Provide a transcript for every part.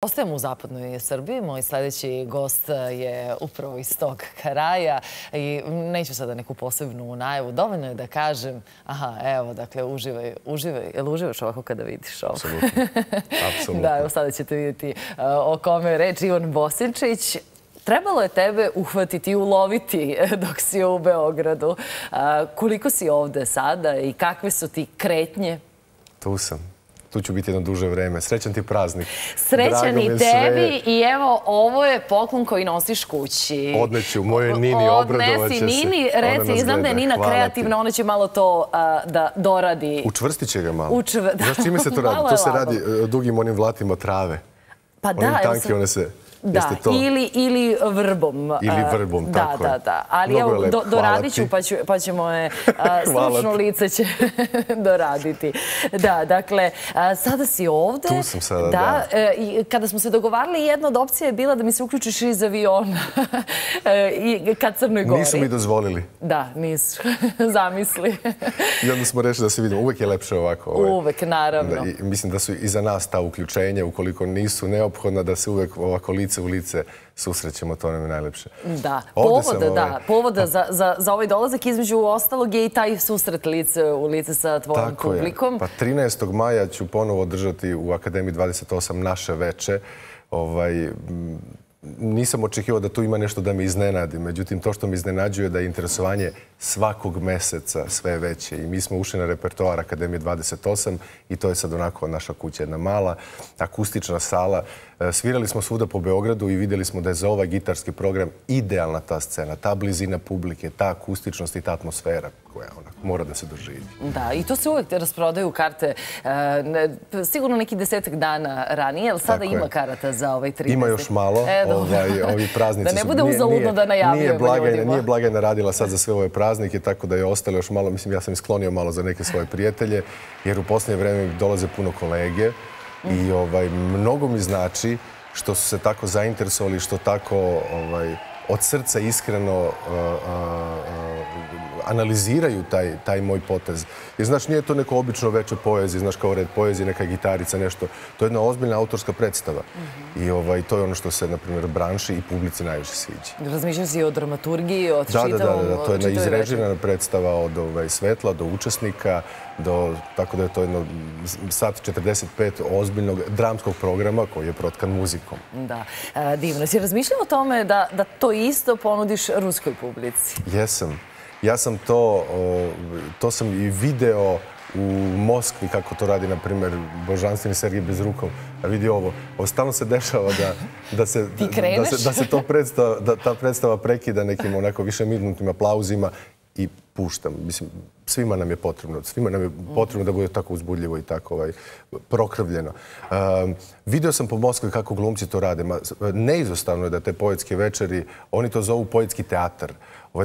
Ostajemo u zapadnoj Srbiji. Moj sljedeći gost je upravo iz tog kraja i neću sada neku posebnu najavu. Dovoljno je da kažem, aha, evo, dakle, uživaj. Jel uživaš ovako kada vidiš ovo? Apsolutno. Da, evo, sada ćete vidjeti o kome je reč. Ivan Bosiljčić. Trebalo je tebe uhvatiti i uloviti dok si u Beogradu. Koliko si ovde sada i kakve su ti kretnje? Tu sam. Tu ću biti jedno duže vreme. Srećan ti praznik. Srećan i tebi i evo ovo je poklon koji nosiš kući. Odneću, mojoj Nini, obradovat će se. Odnesi Nini, reci, znam da je Nina kreativna, ona će malo to da doradi. Učvrstit će ga malo. Znaš čime se to radi? To se radi dugim onim vlatima trave. Pa da. Onim tanki, one se... Da, ili vrbom. Ili vrbom, tako je. Da. Ali evo, doradit ću, pa ćemo je, stručno lice će doraditi. Da, dakle, sada si ovde. Tu sam sada, da. Kada smo se dogovarali, jedna od opcija je bila da mi se uključiš iz aviona ka Crnoj Gori. Nisu mi dozvolili. Da, nisu. Zamisli. I onda smo rešili da se vidimo. Uvek je lepše ovako. Uvek, naravno. Mislim da su i za nas ta uključenja, ukoliko nisu neophodna, da se uvek ovako lice u lice susrećemo, to nam je najlepše. Da, povoda za ovaj dolazak između ostalog je i taj susret lice u lice sa tvojom publikom. Tako je. Pa 13. maja ću ponovo održati u Akademiji 28 naše veče. Nisam očekivao da tu ima nešto da me iznenadi. Međutim, to što me iznenađuje je da je interesovanje svakog meseca sve veće. I mi smo ušli na repertoar Akademije 28 i to je sad onako naša kuća, jedna mala akustična sala. Svirali smo svuda po Beogradu i vidjeli smo da je za ovaj gitarski program idealna ta scena, ta blizina publike, ta akustičnost i ta atmosfera koja mora da se doživi. Da, i to se uvek rasprodaju karte sigurno neki 10 dana ranije, ali sada ima karata za ovaj 30. Ima još malo. Ovi praznici su... Da ne bude uzaludno da najavljujemo ljudima. Nije blagajna radila sad za sve ove praznike, tako da je ostalo još malo. Mislim, ja sam isklonio malo za neke svoje prijatelje, jer u posljednje vreme dolaze puno kolege i mnogo mi znači što su se tako zainteresovali, što tako od srca iskreno analiziraju taj moj potez. Jer, znaš, nije to neko obično veče poezije, znaš, kao red poezije, neka gitarica, nešto. To je jedna ozbiljna autorska predstava. I to je ono što se, na primjer, branši i publici najviše sviđa. Razmišljam si i o dramaturgiji, o čitavom... Da, to je jedna izrežirana predstava od svetla do učesnika, tako da je to jedno sat 45 ozbiljnog dramskog programa koji je protkan muzikom. Da, divno. Si razmišljala o tome da to isto ponudiš ruskoj publici? Jesam. Ja sam to i video u Moskvi, kako to radi, na primjer, božanstveni Sergij Bezrukov. Vidi ovo, stalno se dešava da ta predstava prekida nekim onako višeminutnim aplauzima i puštam. Mislim, svima nam je potrebno. Svima nam je potrebno da bude tako uzbudljivo i tako prokrvljeno. Video sam po Moskvi kako glumci to rade. Neizostavno je da te poetske večeri, oni to zovu poetski teatar,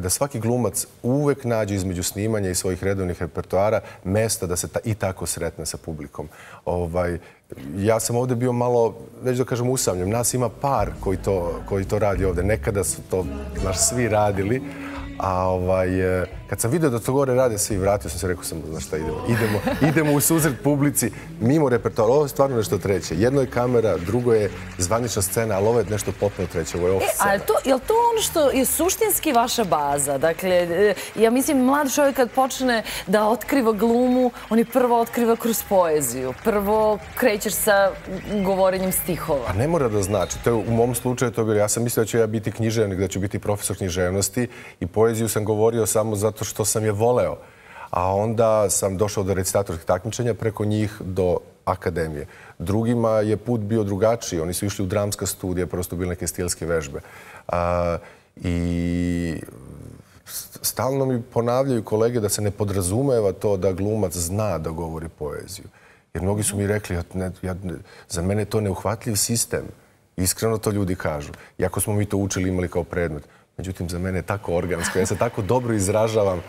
da svaki glumac uvek nađe između snimanja i svojih redovnih repertoara mesta da se i tako sretne sa publikom. Ja sam ovdje bio malo, neću da kažem, usamljen. Nas ima par koji to radi ovdje. Nekada su to svi radili. A kad sam vidio da to gore rade svi, vratio sam se, rekao sam, znaš šta, idemo u susret publici, mimo repertoara. Ovo je stvarno nešto treće. Jedno je kamera, drugo je zvanična scena, ali ovo je nešto potpuno treće, ovo je off scena. Je li to ono što je suštinski vaša baza? Dakle, ja mislim, mlad čovjek kad počne da otkriva glumu, on je prvo otkriva kroz poeziju, prvo krećeš sa govorenjem stihova. A ne mora da znači. To je u mom slučaju to bilo. Ja sam mislio da ću ja biti književnik, da ću biti profesor književnosti i poeziju sam govorio samo zato što sam je voleo. A onda sam došao do recitatorskih takmičenja, preko njih do akademije. Drugima je put bio drugačiji. Oni su išli u dramska studija, prosto bile neke stilske vežbe. I stalno mi ponavljaju kolege da se ne podrazumeva to da glumac zna da govori poeziju. Jer mnogi su mi rekli, za mene je to neuhvatljiv sistem. Iskreno to ljudi kažu. Iako smo mi to učili, imali kao predmet. Međutim, za mene je tako organsko, ja se tako dobro izražavam.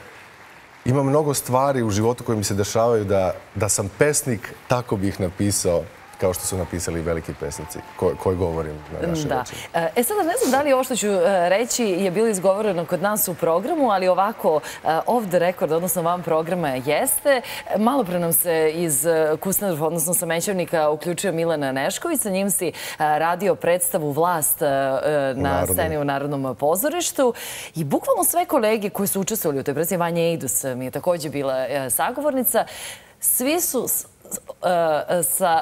Ima mnogo stvari u životu koje mi se dešavaju da sam pesnik, tako bih ih napisao kao što su napisali veliki pesnici koji govorim na naše reči. E sada ne znam da li ovo što ću reći je bilo izgovoreno kod nas u programu, ali ovako off the record, odnosno van programa jeste. Malo pre nam se iz Kustendorfa, odnosno sa Mećavnika, uključio Milana Nešković. Sa njim si radio predstavu Vlast na sceni u Narodnom pozorištu. I bukvalno sve kolege koji su učestvovali u toj predstavi, Vanja Eidus mi je također bila sagovornica, svi su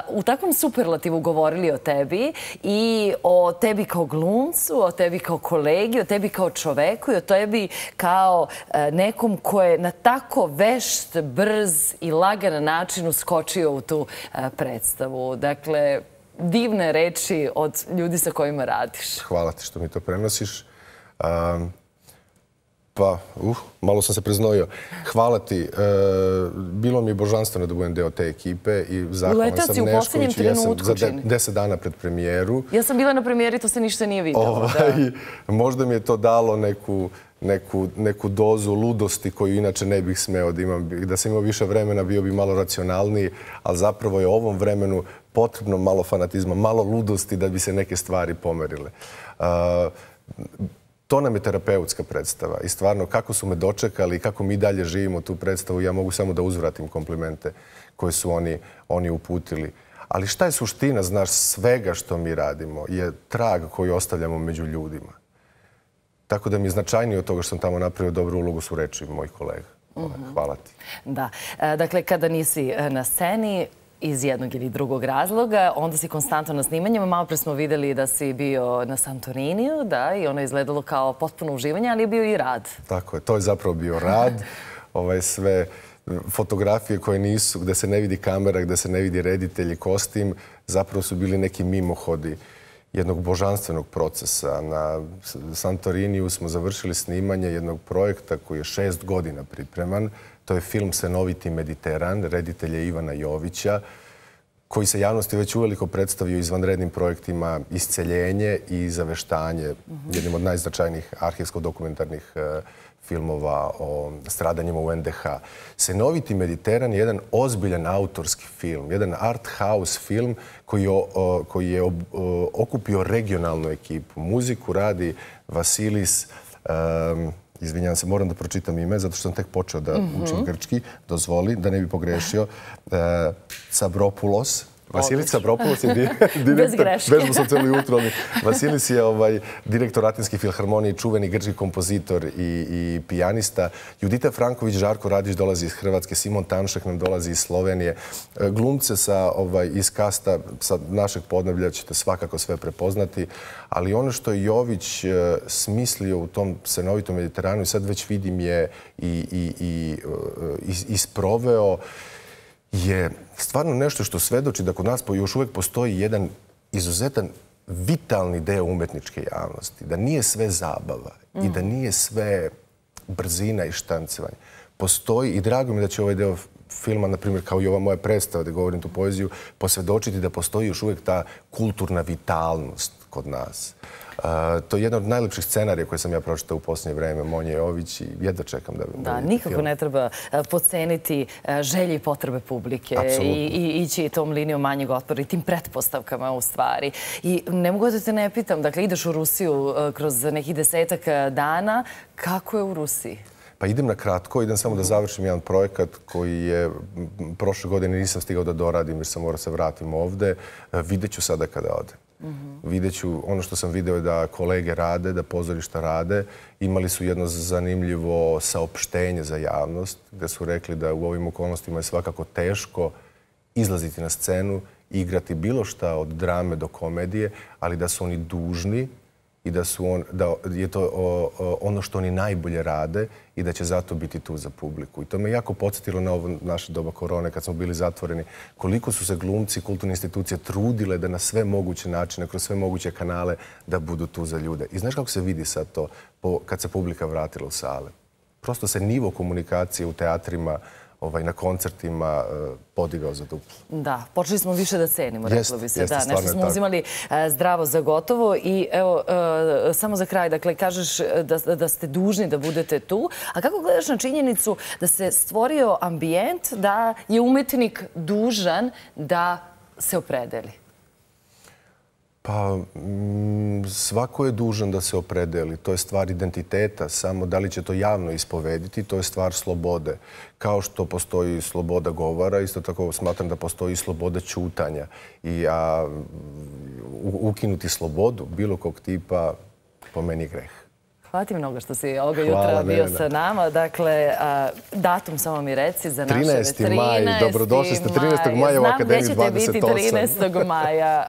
u takvom superlativu govorili o tebi i o tebi kao glumcu, o tebi kao kolegi, o tebi kao čoveku i o tebi kao nekom ko je na tako vešt, brz i lagan način uskočio u tu predstavu. Dakle, divne reči od ljudi sa kojima radiš. Hvala ti što mi to prenosiš. Pa, malo sam se preznojio. Hvala ti. Bilo mi je božanstveno da budem deo te ekipe i zahvalan sam Nešković. Ja sam za 10 dana pred premijeru. Ja sam bila na premijeri, to se ništa nije vidjelo. Možda mi je to dalo neku dozu ludosti koju inače ne bih smeo da imam. Da sam imao više vremena, bio bi malo racionalniji, ali zapravo je ovom vremenu potrebno malo fanatizma, malo ludosti da bi se neke stvari pomerile. To nam je terapeutska predstava i stvarno kako su me dočekali i kako mi dalje živimo tu predstavu, ja mogu samo da uzvratim komplimente koje su oni uputili. Ali šta je suština, znaš, svega što mi radimo je trag koji ostavljamo među ljudima. Tako da mi je značajnije od toga što sam tamo napravio dobru ulogu su reči mojih kolega. Hvala ti. Da, dakle, kada nisi na sceni, iz jednog ili drugog razloga. Onda si konstantno na snimanjima. Malo pre smo vidjeli da si bio na Santoriniju, da, i ono je izgledalo kao potpuno uživanje, ali je bio i rad. Tako je, to je zapravo bio rad. Sve fotografije koje nisu, gde se ne vidi kamera, gde se ne vidi reditelj i kostim, zapravo su bili neki mimohodi jednog božanstvenog procesa. Na Santoriniju smo završili snimanje jednog projekta koji je 6 godina pripreman. To je film Senoviti mediteran, reditelja Ivana Jovića, koji se javnosti već uveliko predstavio izvanrednim projektima Isceljenje i Zaveštanje, jednim od najznačajnijih arhivsko-dokumentarnih filmova o stradanjima u NDH. Senoviti mediteran je jedan ozbiljan autorski film, jedan art house film koji je okupio regionalnu ekipu. Muziku radi Vasilis Kovacic. Izvinjam se, moram da pročitam ime, zato što sam tek počeo da učim grčki. Dozvoli, da ne bi pogrešio. Cabropulos. Vasilis Kovacic je direktor... Vežbu sam celo jutro. Vasilis je direktor Atinske filharmonije, čuveni grčki kompozitor i pijanista. Judita Franković, Žarko Radić dolazi iz Hrvatske, Simon Tanšek nam dolazi iz Slovenije. Glumce iz kasta, sa našeg podneblja ćete svakako sve prepoznati. Ali ono što je Jović smislio u tom Senovitom Mediteranu i sad već vidim je i isproveo je stvarno nešto što svedoči da kod nas još uvijek postoji jedan izuzetan vitalni deo umetničke javnosti. Da nije sve zabava i da nije sve brzina i štancevanje. Postoji i drago mi da će ovaj deo filma, na primjer kao i ova moja predstava, da govorim tu poeziju, posvedočiti da postoji još uvijek ta kulturna vitalnost kod nas. To je jedna od najljepših scenarija koje sam ja pročitao u posljednje vreme, Vanja Jović, i jedva čekam da vidim. Da, nikako ne treba podceniti želje i potrebe publike i ići tom linijom manjeg otpora i tim pretpostavkama u stvari. I ne mogu da te ne pitam, dakle ideš u Rusiju kroz nekih 10-ak dana, kako je u Rusiji? Pa idem na kratko, idem samo da završim jedan projekat koji je prošle godine nisam stigao da doradim jer sam morao se vratim ovde. Vidjet ću sada kada odem. Vidjet ću, ono što sam video je da kolege rade, da pozorišta rade. Imali su jedno zanimljivo saopštenje za javnost gdje su rekli da u ovim okolnostima je svakako teško izlaziti na scenu, igrati bilo šta od drame do komedije, ali da su oni dužni i da je to ono što oni najbolje rade i da će zato biti tu za publiku. I to me jako podsjetilo na ovo naše doba korone kad smo bili zatvoreni. Koliko su se glumci, kulturne institucije trudile da na sve moguće načine, kroz sve moguće kanale da budu tu za ljude. I znaš kako se vidi sad to kad se publika vratila u sale? Prosto se nivo komunikacije u teatrima, na koncertima podigao za duplu. Da, počeli smo više da cenimo, reklo bi se. Nešto smo uzimali zdravo za gotovo i evo, samo za kraj, dakle, kažeš da ste dužni da budete tu, a kako gledaš na činjenicu da se stvorio ambijent da je umetnik dužan da se opredeli? Pa, svako je dužan da se opredeli. To je stvar identiteta. Samo da li će to javno ispovediti, to je stvar slobode. Kao što postoji sloboda govora, isto tako smatram da postoji sloboda ćutanja. I ukinuti slobodu bilo kog tipa, po meni, greh. Hvala ti mnogo što si ovoga jutra bio sa nama. Dakle, datum samo mi reci za naše 13. maj. Dobrodošli ste 13. maja u Akademiji 28. Znam gdje ćete biti 13. maja.